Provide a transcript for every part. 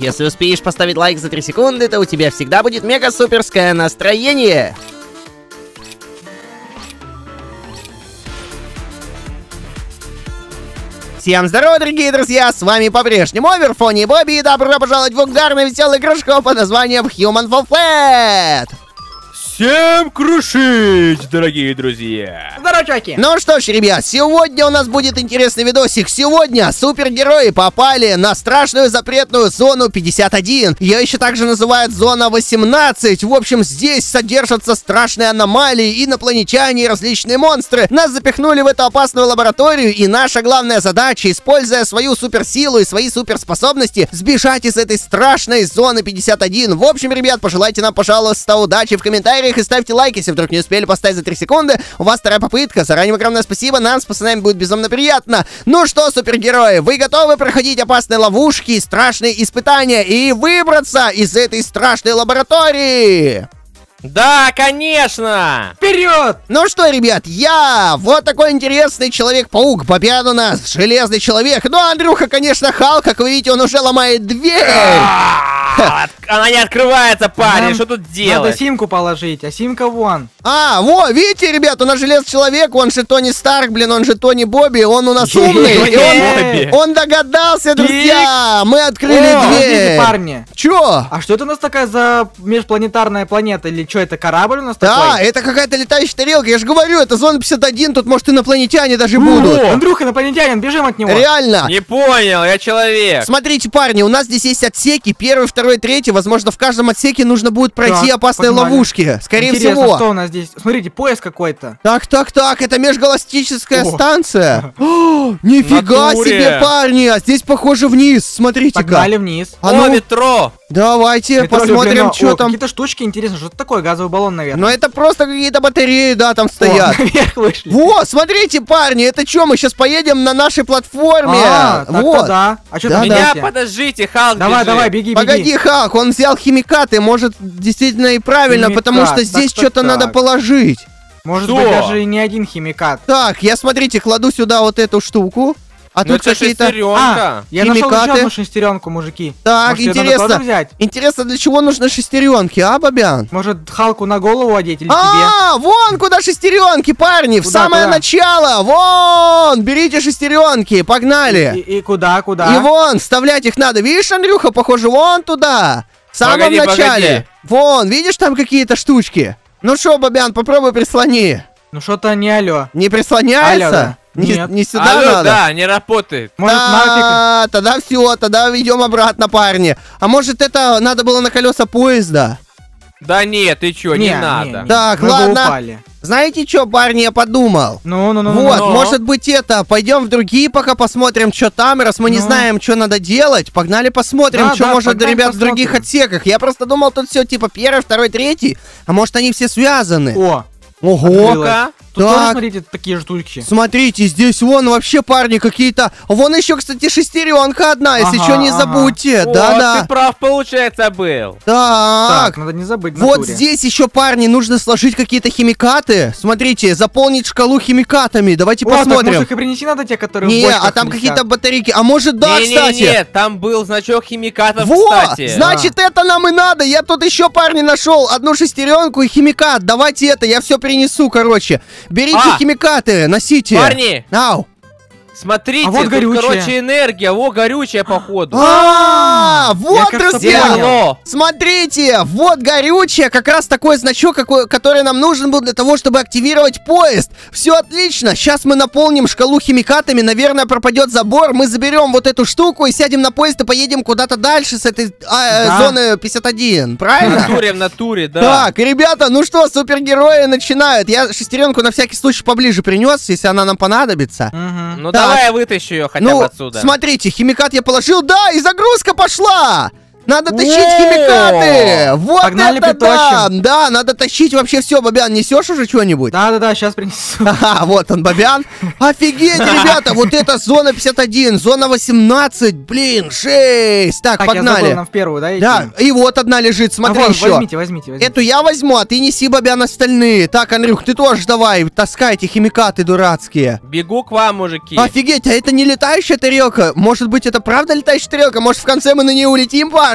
Если успеешь поставить лайк за 3 секунды, то у тебя всегда будет мега-суперское настроение! Всем здорово, дорогие друзья, с вами по-прежнему Овер Фонни и Бобби, и добро пожаловать в угарный веселый кружок под названием Human Fall Flat! Всем крушить, дорогие друзья! Здорово, чуваки! Ну что ж, ребят, сегодня у нас будет интересный видосик. Сегодня супергерои попали на страшную запретную зону 51. Ее еще также называют зона 18. В общем, здесь содержатся страшные аномалии, инопланетяне и различные монстры. Нас запихнули в эту опасную лабораторию, и наша главная задача, используя свою суперсилу и свои суперспособности, сбежать из этой страшной зоны 51. В общем, ребят, пожелайте нам, пожалуйста, удачи в комментариях. И ставьте лайк, если вдруг не успели поставить за 3 секунды. У вас вторая попытка. Заранее огромное спасибо. Нам с пацанами будет безумно приятно. Ну что, супергерои, вы готовы проходить опасные ловушки и страшные испытания и выбраться из этой страшной лаборатории? Да, конечно! Вперед! Ну что, ребят, я вот такой интересный Человек-паук. Победа у нас, Железный человек. Ну, Андрюха, конечно, Халк, как вы видите, он уже ломает дверь. Она не открывается, парень, что тут делать? Надо симку положить, а симка вон. А, во, видите, ребят, у нас Железный человек, он же Тони Старк, блин, он же Тони Бобби, он у нас умный. Он догадался, друзья, мы открыли дверь. Парни. Чё? А что это у нас такая за межпланетарная планета или что? Что, это корабль у нас такой? Да, это какая-то летающая тарелка, я же говорю, это зона 51, тут, может, инопланетяне даже будут. Андрюха, инопланетянин, бежим от него. Реально. Не понял, я человек. Смотрите, парни, у нас здесь есть отсеки, первый, второй, третий, возможно, в каждом отсеке нужно будет пройти опасные ловушки, скорее всего. Что у нас здесь? Смотрите, поезд какой-то. Так, это межгалактическая станция. Нифига себе, парни, а здесь, похоже, вниз, смотрите-ка. Погнали вниз. О, метро. Давайте посмотрим, что там. Какие-то штучки, интересно, что это такое? Газовый баллон, наверное. Но это просто какие-то батареи, да, там стоят. Наверх вышли. Во, смотрите, парни, это что, мы сейчас поедем на нашей платформе? Вот. Да. А что там? Меня подождите, Халк. Давай, беги. Погоди, Халк, он взял химикаты, может, действительно и правильно, потому что здесь что-то надо положить. Может быть, даже и не один химикат. Так, я, смотрите, кладу сюда вот эту штуку. А тут какие-то шестеренка. Я нашел еще одну шестеренку, мужики. Так, интересно. Интересно, для чего нужны шестеренки, а, Бобян? Может, Халку на голову одеть или тебе? А, вон куда шестеренки, парни, в самое начало. Вон, берите шестеренки, погнали. И куда? И вон, вставлять их надо. Видишь, Андрюха, похоже, вон туда. В самом начале. Вон, видишь, там какие-то штучки. Ну что, Бобян, попробуй прислони. Ну что-то не алё. Не прислоняется? Не сюда надо? Да, не работает. Может, нафиг? Тогда все, тогда идем обратно, парни. А может, это надо было на колеса поезда? Да нет, ты чё, не надо. Так, ладно. Знаете что, парни, я подумал. Вот, может быть, это, пойдем в другие, пока посмотрим, что там, раз мы не знаем, что надо делать. Погнали посмотрим, что может, ребят, в других отсеках. Я просто думал, тут все типа первый, второй, третий. А может, они все связаны? О. Ого! Тут тоже, смотрите, такие штучки. Смотрите, здесь вон вообще, парни, какие-то... Вон еще, кстати, шестеренка одна, если что, не забудьте. Да-да. Ты прав, получается, был. Так, надо не забыть. Вот здесь еще, парни, нужно сложить какие-то химикаты. Смотрите, заполнить шкалу химикатами. Давайте посмотрим. Может, их и принести надо, те, которые... Не, а там какие-то батарейки. А может, да, кстати. Нет, там был значок химикатов, кстати. Значит, это нам и надо. Я тут еще, парни, нашел одну шестеренку и химикат. Давайте это, я все принесу, короче. Берите химикаты, носите. Парни! Ау! Смотрите, вот, короче, энергия, во, горючая, походу. Вот, друзья, смотрите, вот горючая, как раз такой значок, который нам нужен был для того, чтобы активировать поезд. Все отлично, сейчас мы наполним шкалу химикатами, наверное, пропадет забор, мы заберем вот эту штуку и сядем на поезд и поедем куда-то дальше с этой зоны 51, правильно? В натуре, да. Так, ребята, ну что, супергерои начинают. Я шестеренку на всякий случай поближе принес, если она нам понадобится. Ну да. Давай я вытащу ее хотя бы отсюда. Смотрите, химикат я положил. Да, и загрузка пошла! Надо тащить химикаты! Вот погнали, это да! Да, надо тащить вообще все. Бобян, несешь уже что-нибудь? Да, сейчас принесу. Ага, вот он, Бобян. Офигеть, ребята, вот это зона 51, зона 18, блин, 6. Так, погнали. В первую, да? Да, и вот одна лежит, смотри еще. Возьмите. Эту я возьму, а ты неси, Бобян, остальные. Так, Андрюх, ты тоже давай, таскайте химикаты дурацкие. Бегу к вам, мужики. Офигеть, а это не летающая тарелка? Может быть, это правда летающая тарелка? Может, в конце мы на ней улетим, парень?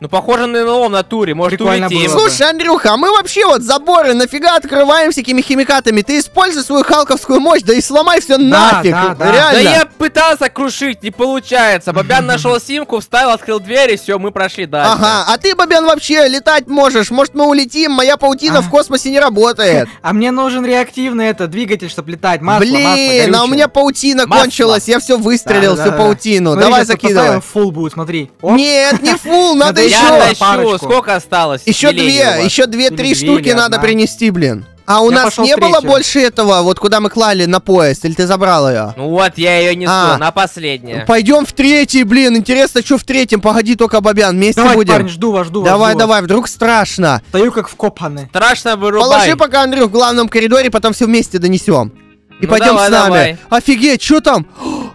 Ну, похоже на НЛО в натуре, может улетим. Слушай, Андрюха, а мы вообще вот заборы нафига открываем всякими химикатами? Ты используй свою халковскую мощь, да и сломай все нафиг, реально. Да я пытался крушить, не получается. Бобян нашел симку, вставил, открыл дверь, и все, мы прошли дальше. Ага, а ты, Бобян, вообще летать можешь, может мы улетим, моя паутина в космосе не работает. А мне нужен реактивный двигатель, чтобы летать, масло, блин, а у меня паутина кончилась, я все выстрелил, всю паутину. Давай закидывай. Фул будет, смотри. Нет, не фул, надо я тащу, сколько осталось? Еще две, три штуки надо принести, блин. А у нас не было больше этого, вот куда мы клали на поезд, или ты забрал ее? Ну вот, я ее несу, на последнее. Пойдем в третий, блин, интересно, что в третьем, погоди только, Бобян, вместе будем. Давай, парень, жду вас. Давай, вдруг страшно. Стою как вкопанный. Страшно, вырубай. Положи пока, Андрюх, в главном коридоре, потом все вместе донесем. И пойдем с нами. Офигеть, что там?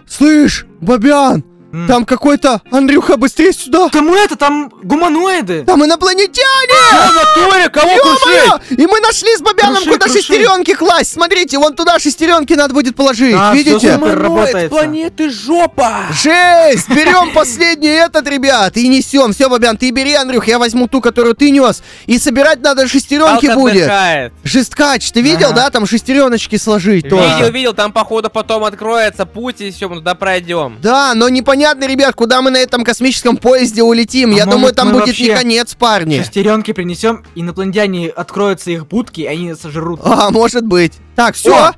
Слышь, Бобян. Там какой-то... Андрюха, быстрее сюда! Там гуманоиды! Там инопланетяне! Кого крушить? И мы нашли с Бобяном, куда шестеренки класть! Смотрите, вон туда шестеренки надо будет положить, видите? Гуманоид планеты жопа! Жесть! Берем последний этот, ребят, и несем. Все, Бобян, ты бери, Андрюх, я возьму ту, которую ты нес. И собирать надо шестеренки будет. Жесткач, ты видел, да? Там шестереночки сложить. Видел, там, походу, потом откроется путь, и все, мы туда пройдем. Да, но непонятно. Понятно, ребят, куда мы на этом космическом поезде улетим. Я думаю, там будет не конец, парни. Шестеренки принесем, инопланетяне откроются их будки, и они сожрут. А, может быть. Так, все.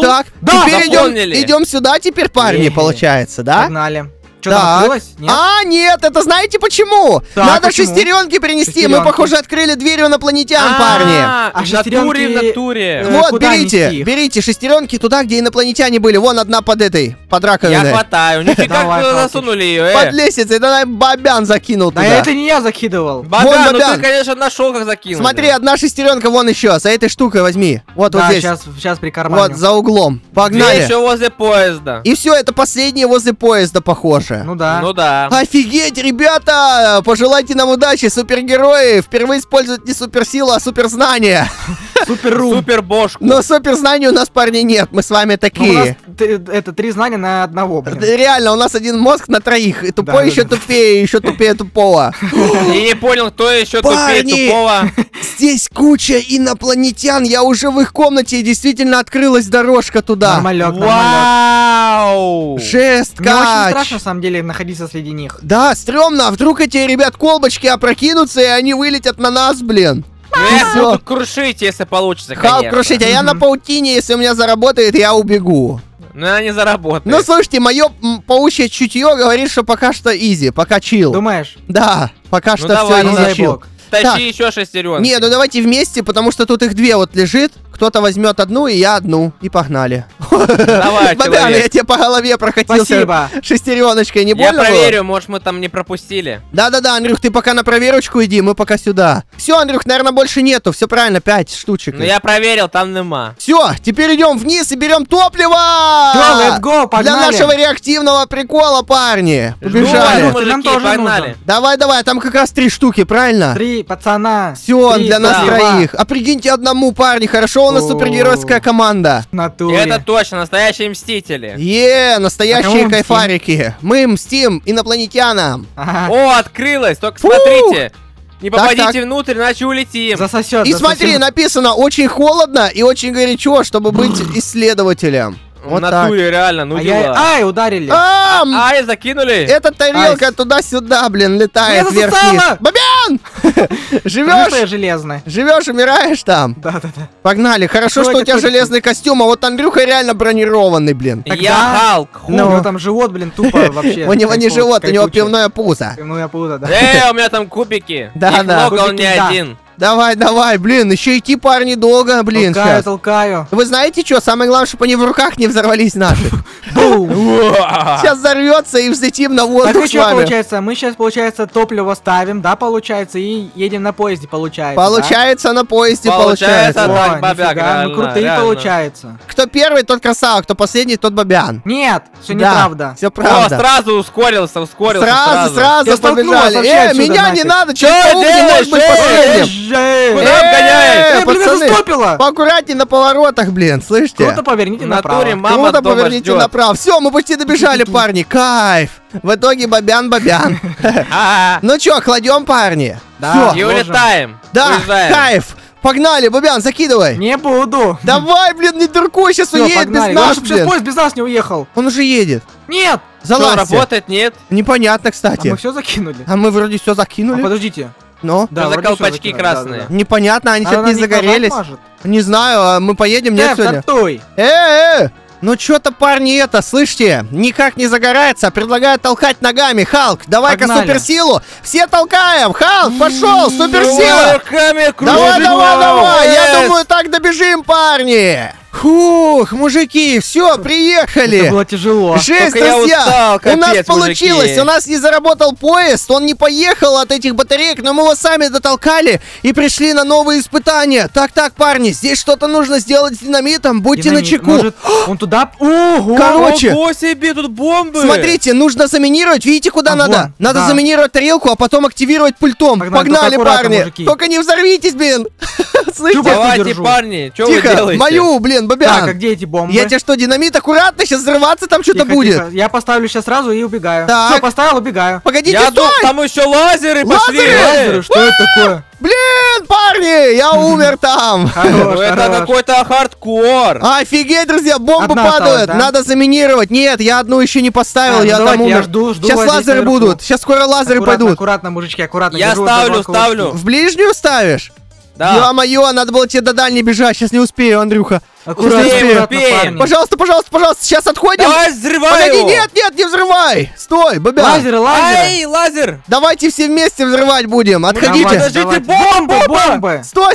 Так, да, теперь идем сюда, теперь, парни, получается, да? Погнали. Что-то нет? А, нет, это знаете почему? Так, надо почему? Шестеренки принести. Шестеренки. Мы, похоже, открыли дверь инопланетян, парни. А шестеренки... в натуре. Вот, берите шестеренки туда, где инопланетяне были. Вон одна под этой, под раковиной. Я хватаю. Нифига, засунули ее, под лестницей, да, Бобян закинул туда. Да это не я закидывал. Бобян, ну ты, конечно, нашел, как закинул. Смотри, одна шестеренка вон еще, с этой штукой возьми. Вот, вот здесь. Сейчас прикарманю. Вот, за углом. Погнали. Еще возле поезда. И все, это последнее возле поезда, похоже. Ну да. Офигеть, ребята! Пожелайте нам удачи, супергерои! Впервые используют не суперсилу, а суперзнание. Супербошку. Но суперзнаний у нас, парни, нет. Мы с вами такие. Это 3 знания на одного. Реально, у нас 1 мозг на троих. Тупой еще тупее, еще тупее тупого. Я не понял, кто еще тупее тупого. Здесь куча инопланетян. Я уже в их комнате, и действительно открылась дорожка туда. Вау! Жесткач. Мне очень страшно, на самом деле, находиться среди них. Да, стрёмно. А вдруг эти, ребят, колбочки опрокинутся, и они вылетят на нас, блин. Я буду крушить, если получится. Халк, крушить, а я на паутине, если у меня заработает, я убегу. Ну, она не заработает. Ну, слушайте, мое паучье чутье говорит, что пока что изи, пока чил. Думаешь? Да, пока что все изи чил. Тащи еще шестеренки. Не, ну давайте вместе, потому что тут их 2 вот лежит. Кто-то возьмет одну, и я одну. И погнали. Давай, Бобян, я тебе по голове прокатился. Спасибо. Шестереночкой, не больно? Я проверю, может мы там не пропустили. Да, Андрюх, ты пока на проверочку иди, мы пока сюда. Все, Андрюх, наверное, больше нету. Все правильно, 5 штучек. Ну я проверил, там нема. Все, теперь идем вниз и берем топливо. Let's go, погнали. Для нашего реактивного прикола, парни. Побежали. Нам тоже нужно. Давай, там как раз 3 штуки, правильно? 3, пацана. Все, для нас 3 троих. А прикиньте, одному, парни, хорошо. У нас супергеройская команда. Это точно, настоящие мстители. Настоящие кайфарики. Мы мстим инопланетянам. О, открылось, только смотрите. Не попадите внутрь, иначе улетим. Засосет. И смотри, написано очень холодно и очень горячо, чтобы быть исследователем. В натуре, реально, ну дела. Ай, ударили. Ай, закинули. Эта тарелка туда-сюда, блин, летает вверх-вниз. Бобян! Живешь? Железный. Живешь, умираешь там? Да. Погнали. Хорошо, что у тебя железный костюм, а вот Андрюха реально бронированный, блин. Я Халк. У него там живот, блин, тупо вообще. У него не живот, у него пивное пузо. Пивное пузо, да. У меня там кубики. Да. Их много, он не один. Давай, давай, блин, еще идти, парни, долго, блин. Толкаю, сейчас. Толкаю. Вы знаете что? Самое главное, чтобы они в руках не взорвались наши. Сейчас взорвется и взлетим на воздух. Так что получается? Мы сейчас, получается, топливо ставим, да, получается, и едем на поезде, получается. Получается, на поезде, получается. Мы крутые, получается. Кто первый, тот красавчик, кто последний, тот бабян. Нет, все неправда. Все правда. Сразу ускорился, ускорился. Сразу побежали. Меня не надо, человек не может быть последним. Куда обгоняешь? Пацаны, поаккуратней на поворотах, блин, слышите? Круто поверните направо. Круто поверните направо. Все, мы почти добежали, парни, кайф. В итоге бабян. Ну чё, кладем, парни? Да. И улетаем. Да, кайф. Погнали, бабян, закидывай. Не буду. Давай, блин, не дуркуй, сейчас уедет без нас, блин. Сейчас поезд без нас не уехал. Он уже едет. Нет. Залазьте. Что, работает, нет? Непонятно, кстати. А мы все закинули. А мы вроде все закинули. Подождите. Ну, да, за колпачки красные. Да. Непонятно, они сейчас не загорелись. Не знаю, а мы поедем, нет, сегодня? Ну что-то, парни, это, слышите, никак не загорается. Предлагаю толкать ногами. Халк, давай-ка суперсилу. Все толкаем. Халк, пошел, суперсила. Давай. Я думаю, так добежим, парни. Фух, мужики, все, приехали. Это было тяжело. Жесть, друзья, устал, капец, у нас получилось, мужики. У нас не заработал поезд, он не поехал от этих батареек, но мы его сами дотолкали и пришли на новые испытания. Так, парни, здесь что-то нужно сделать с динамитом, будьте начеку. Может, он туда? Ого, короче, ого себе, тут бомбы. Смотрите, нужно заминировать, видите, куда надо? Надо заминировать тарелку, а потом активировать пультом. Погнали, парни, мужики. Только не взорвитесь, блин. Слышите? Давайте, парни, что вы делаете? Мою, блин. Бобян, так, а где эти бомбы? Я тебе что, динамит? Аккуратно, сейчас взрываться там что-то будет. Тихо. Я поставлю сейчас сразу и убегаю. Так. Все, поставил, убегаю. Погодите, стой! Там еще лазеры пошли. Лазеры? Что это такое? Блин, парни, я умер там. Это какой-то хардкор. Офигеть, друзья, бомбы падают. Надо заминировать. Нет, я одну еще не поставил, я там умер. Сейчас лазеры будут, сейчас скоро лазеры пойдут. Аккуратно, мужички, аккуратно. Я ставлю. В ближнюю ставишь? Да. Ё-моё, надо было тебе до дальней бежать, сейчас не успею, Андрюха. Аккуратно, пожалуйста, сейчас отходим. Давай, взрывай его. Нет, не взрывай. Стой, бабян. Лазер. Ай, лазер. Давайте все вместе взрывать будем. Отходите. Подождите, бомбы. Стой.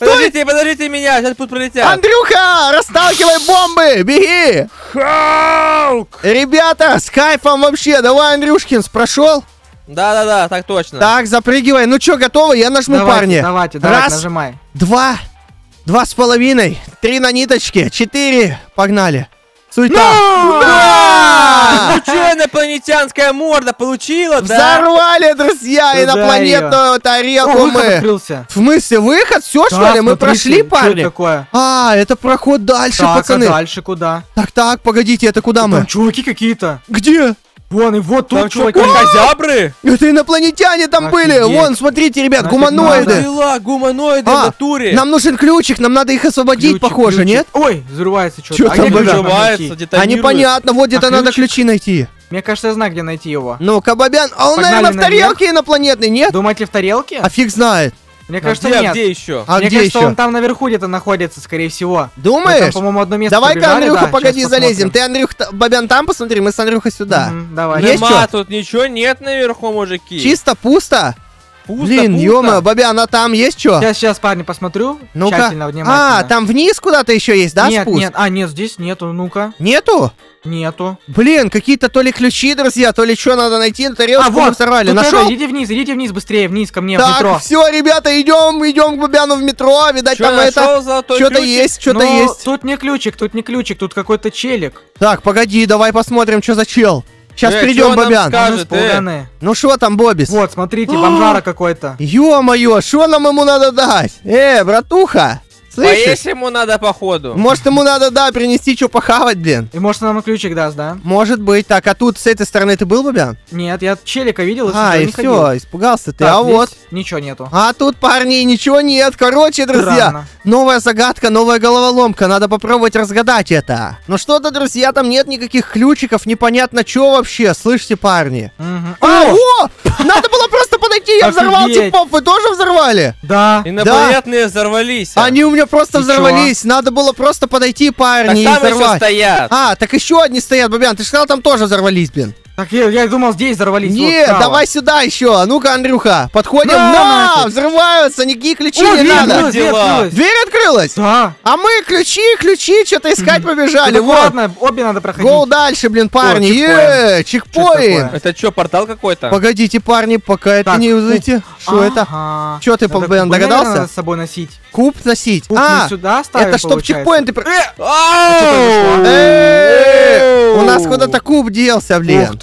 Подождите меня, сейчас тут пролетят. Андрюха, расталкивай бомбы, беги. Халк. Ребята, с кайфом вообще. Давай, Андрюшкинс, прошел? Да, так точно. Так, запрыгивай. Ну что, готовы? Я нажму, парни. Давайте, нажимай. Два с половиной, 3 на ниточке, 4, погнали. Суета. Ну что, инопланетянская морда получила, да? Взорвали, друзья, инопланетную тарелку мы. В смысле, выход? Все, что ли? Мы прошли, парни? А, это проход дальше, пацаны. Так, дальше куда? Так, погодите, это куда мы? Там чуваки какие-то. Где? Вон, и вот тут, чуваки, козябры. Это инопланетяне там были. Вон, смотрите, ребят, гуманоиды. Гуманоиды в натуре. Нам нужен ключик, нам надо их освободить, похоже, нет? Ой, взрывается что-то. Они взрываются, детонируют. А непонятно, вот где-то надо ключи найти. Мне кажется, я знаю, где найти его. Ну-ка, бабян, а он, наверное, в тарелке инопланетный, нет? Думаете, в тарелке? А фиг знает. Мне кажется, нет. Где еще? Мне кажется, он там наверху где-то находится, скорее всего. Думаешь? По-моему, одно место. Давай-ка, Андрюха, погоди, залезем. Ты, Андрюх, бабян, там посмотри, мы с Андрюхой сюда. Давай. Есть что? Тут ничего нет наверху, мужики. Чисто пусто? Блин, ё-моё, бабян, а там есть что? Сейчас, парни, посмотрю. Ну-ка. А, там вниз куда-то еще есть, да, спуск? Нет, здесь нету, ну-ка. Нету? Нету. Блин, какие-то то ли ключи, друзья, то ли что надо найти, на тарелку мы взорвали. Нашел? Идите вниз, быстрее, вниз ко мне, в метро. Так, все, ребята, идем к бабяну в метро, видать там это, что-то есть. Тут не ключик, тут какой-то челик. Так, погоди, давай посмотрим, что за чел. Сейчас придем, бабян. Ну что там, Бобис? Вот, смотрите, бомжара какой-то. Ё-моё, что нам ему надо дать? Братуха. Слышишь? Поесть ему надо, походу. Может, ему надо, принести что похавать, блин. И может, нам ключик даст, да? Может быть. Так, а тут с этой стороны ты был, бабян? Нет, я челика видел. И все, испугался ты. Так, а вот. Ничего нету. А тут, парни, ничего нет. Короче, друзья, новая загадка, новая головоломка. Надо попробовать разгадать это. Но что-то, друзья, там нет никаких ключиков. Непонятно, что вообще. Слышите, парни? Надо было просто подойти. Я взорвал типов. Вы тоже взорвали? Да. Инопланетные взорвались. Они у меня просто взорвались. Надо было просто подойти, парни, и взорвать. Так там еще стоят. Так еще одни стоят, бабян. Ты же сказал, там тоже взорвались, блин. Так, я думал, здесь взорвались. Нет, вот, давай сюда еще. Ну-ка, Андрюха, подходим. Да, взрываются, никакие ключи не надо. Дверь открылась? Да. А мы ключи, что-то искать побежали. Ладно, обе надо проходить. Гоу дальше, блин, парни. Чекпоинт. Это что, портал какой-то? Погодите, парни, пока это не узнаете. Что это? Что ты, Бен, догадался? Надо с собой носить. Куб носить. А, это чтоб чекпоинты... У нас куда-то куб делся, блин.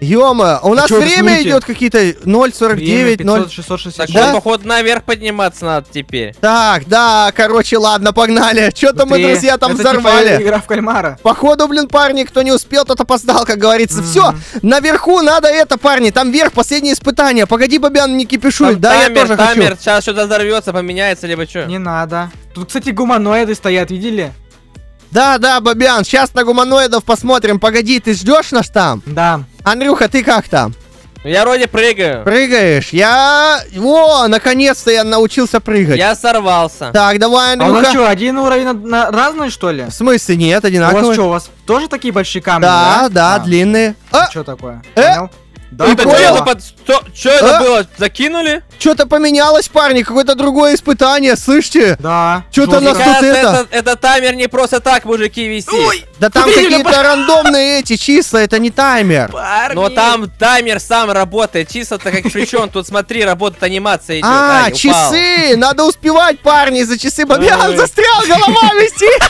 Ё-моё, у нас время идет какие-то 0.49, 0.660. Так, да? Походу, наверх подниматься надо теперь. Так, да, короче, ладно, погнали. Что-то мы, друзья, там это взорвали. Типа игра в кальмара. Походу, блин, парни, кто не успел, тот опоздал, как говорится. Все, наверху надо это, парни, там вверх, последнее испытание. Погоди, Бобян, не кипишуй, да, тамер, я тоже хочу. Сейчас что-то взорвется, поменяется, либо что. Не надо. Тут, кстати, гуманоиды стоят, видели? Да, Бобян, сейчас на гуманоидов посмотрим. Погоди, ты ждешь нас там? Да. Андрюха, ты как там? Я вроде прыгаю. Прыгаешь? О, наконец-то я научился прыгать. Я сорвался. Так, давай, Андрюха. А у нас что, один уровень разный, что ли? В смысле, нет, одинаковый. У вас что, у вас тоже такие большие камни, да? Да, длинные. Что такое? Понял? Да, что это было? Закинули? Что-то поменялось, парни, какое-то другое испытание, слышите? Да. Что-то нас тут это таймер не просто так, мужики, висит. Ой, да там какие-то рандомные эти числа, это не таймер. Парни. Но там таймер сам работает, числа-то как причем, тут смотри, работает анимация идет. А, часы, надо успевать, парни, за часы. Бобян застрял, голова висит.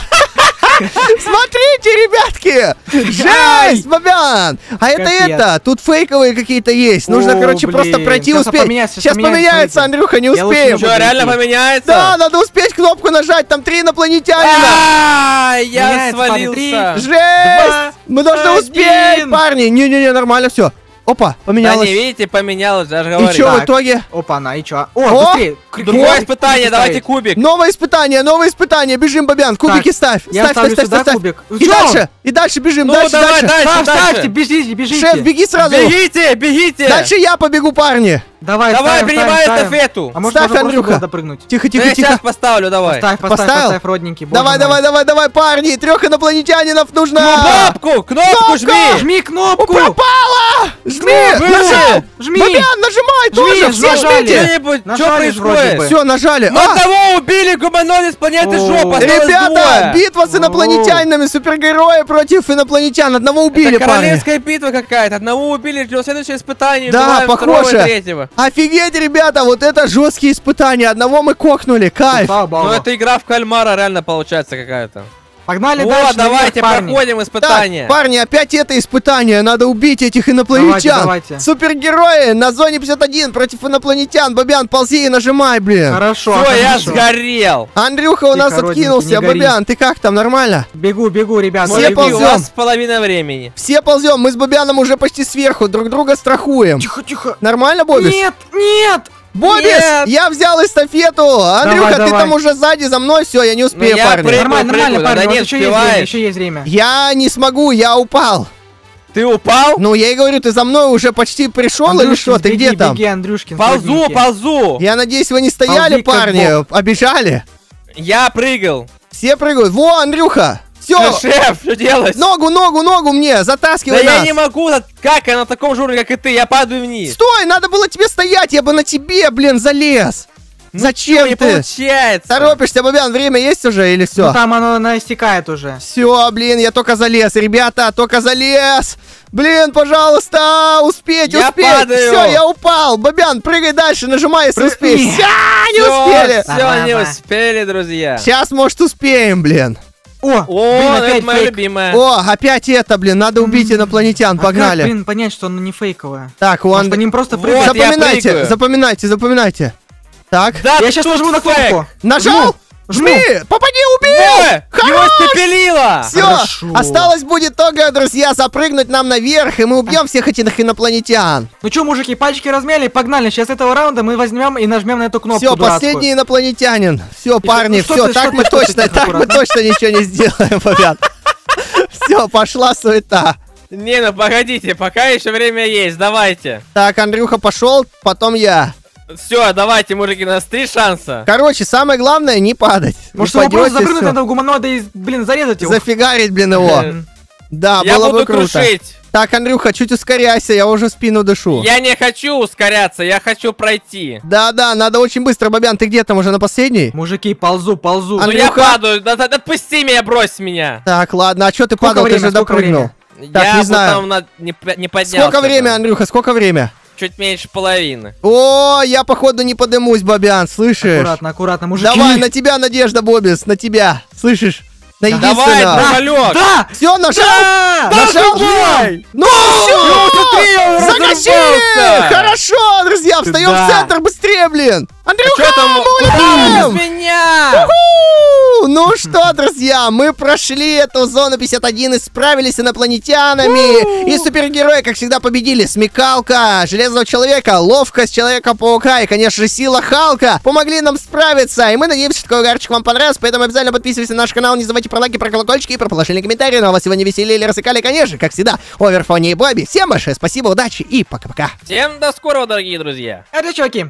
Смотрите, ребятки! Жесть, Бобян! А это, тут фейковые какие-то есть. Нужно, короче, просто пройти, успеть. Сейчас поменяется, Андрюха, не успеем. Что, реально поменяется? Да, надо успеть кнопку нажать, там 3 инопланетянина. Я свалился. Жесть! Мы должны успеть, парни. Не-не-не, нормально, все. Опа, поменялось. Да не, видите, поменялось, даже говорю. И чё в итоге? Опа, на, и чё? О, быстрее. Другое испытание, давайте кубик. Новое испытание, бежим, Бобян, кубики ставь. Ставь. Кубик. И дальше, бежим, дальше. Ставьте, бежите. Шеф, беги сразу. Бегите. Дальше я побегу, парни. Давай, принимай эстафету. Ставь, Андрюха. Тихо. Я сейчас поставлю, давай. Поставь, родненький. Давай, парни, 3 инопланетянинов нужно. Кнопку жми. Жми кнопку. Пропала. Жми! Бобян, нажимай тоже! Все жмите! Что происходит? Все, нажали! Мы того убили гуманоида с планеты жопа! Ребята, битва с инопланетянами! Супергерои против инопланетян! Одного убили, парни! Королевская битва какая-то! Одного убили, ждем следующее испытание! Да, похоже! Офигеть, ребята! Вот это жесткие испытания! Одного мы кокнули! Кайф! Ну это игра в кальмара реально получается какая-то! Погнали дальше, давайте проходим испытание. Так, парни, опять это испытание. Надо убить этих инопланетян. Давайте. Супергерои на зоне 51 против инопланетян. Бобян, ползи и нажимай, блин. Хорошо. Я сгорел. Андрюха у нас откинулся. Бобян, ты как там, нормально? Бегу, ребят. Все ползем. У вас половина времени. Все ползем. Мы с Бобяном уже почти сверху. Друг друга страхуем. Тихо. Нормально, Бобис? Нет. Бобис, я взял эстафету. Андрюха, давай. Там уже сзади, за мной. Все, я не успею, парни. Нормально, парни, да нет, еще есть время. Я не смогу, я упал. Ты упал? Ну, я и говорю, ты за мной уже почти пришел, Андрюшкин, или что? Ты где там? Беги, Андрюшкин, ползу. Я надеюсь, вы не стояли, парни, обижали. Я прыгал. Все прыгают. Во, Андрюха. Все. Шеф, что делать? Ногу мне, затаскивай нас. Да я не могу, как я на таком же уровне, как и ты, я падаю вниз. Стой, надо было тебе стоять, я бы на тебе, блин, залез. Зачем ты? Получается. Торопишься, Бобян, время есть уже или все? Ну там оно истекает уже. Все, блин, я только залез, ребята, Блин, пожалуйста, успеть. Падаю. Все, я упал. Бобян, прыгай дальше, нажимай, если успеешь. Не успели. Все, не успели, друзья. Сейчас, может, успеем, блин. Блин, опять это моя любимая. Опять это, блин, надо убить инопланетян, погнали. Блин, понять, что она не фейковая. Так, у Андрея. Запоминайте. Так. Да, я сейчас нажму на кнопку. Нажал? Жми! Попади, убил! Его испепелило! Все, осталось будет только, друзья, запрыгнуть нам наверх, и мы убьем всех этих инопланетян. Ну что, мужики, пальчики размяли, погнали. Сейчас этого раунда мы возьмем и нажмем на эту кнопку. Все, последний инопланетянин. Все, парни, все, так мы точно ничего не сделаем, ребят. Все, пошла суета. Не, ну погодите, пока еще время есть, давайте. Так, Андрюха пошел, потом я. Все, давайте, мужики, у нас 3 шанса. Короче, самое главное не падать. Может, его просто запрыгнуть надо в гуманоида и, блин, зарезать его? Зафигарить, блин, его. Да, было бы круто. Я буду крушить. Так, Андрюха, чуть ускоряйся, я уже спину дышу. Я не хочу ускоряться, я хочу пройти. Да-да, надо очень быстро, Бобян, ты где там уже на последней? Мужики, ползу, ползу. Андрюха... Ну я падаю, отпусти меня, брось меня. Так, ладно, а что ты падал, ты же допрыгнул. Так, не знаю. Не поднялся. Сколько время, Андрюха, сколько время? Чуть меньше половины. О, я, походу, не подымусь, Бобян, слышишь? Аккуратно, аккуратно, мужики. Давай, на тебя, Надежда, Бобис, на тебя, слышишь? На единственное. Давай, да, да! Все, нашел! Да! Нашел! Да! Ну, все! Загащи! Хорошо, друзья, встаем в центр быстрее, блин! Андрюха, мы меня! Ну что, друзья, мы прошли эту зону 51 и справились с инопланетянами. И супергерои, как всегда, победили. Смекалка Железного Человека, ловкость Человека-паука и, конечно же, сила Халка помогли нам справиться. И мы надеемся, что такой угарчик вам понравился, поэтому обязательно подписывайтесь на наш канал, не забывайте про лайки, про колокольчики и про положительные комментарии. Ну а вас сегодня веселили, рассекали, конечно, как всегда, Овер Фонни и Бобби. Всем большое спасибо, удачи и пока-пока. Всем до скорого, дорогие друзья. Это чуваки.